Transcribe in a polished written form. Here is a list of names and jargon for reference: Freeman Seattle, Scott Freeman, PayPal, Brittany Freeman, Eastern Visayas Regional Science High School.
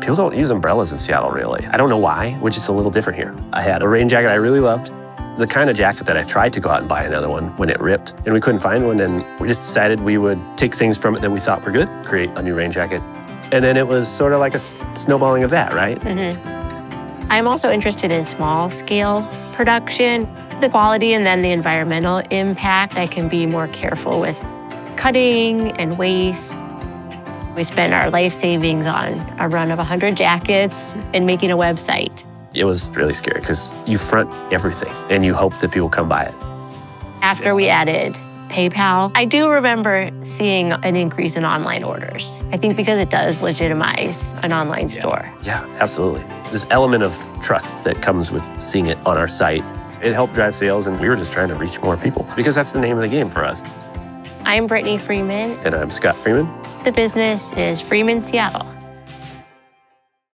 People don't use umbrellas in Seattle, really. I don't know why, which is a little different here. I had a rain jacket I really loved, the kind of jacket that I tried to go out and buy another one when it ripped, and we couldn't find one, and we just decided we would take things from it that we thought were good, create a new rain jacket. And then it was sort of like a snowballing of that, right? Mm-hmm. I'm also interested in small-scale production. The quality and then the environmental impact, I can be more careful with cutting and waste. We spent our life savings on a run of 100 jackets and making a website. It was really scary because you front everything and you hope that people come buy it. After we added PayPal, I do remember seeing an increase in online orders. I think because it does legitimize an online store. Yeah, absolutely. This element of trust that comes with seeing it on our site, it helped drive sales, and we were just trying to reach more people because that's the name of the game for us. I'm Brittany Freeman. And I'm Scott Freeman. The business is Freeman Seattle.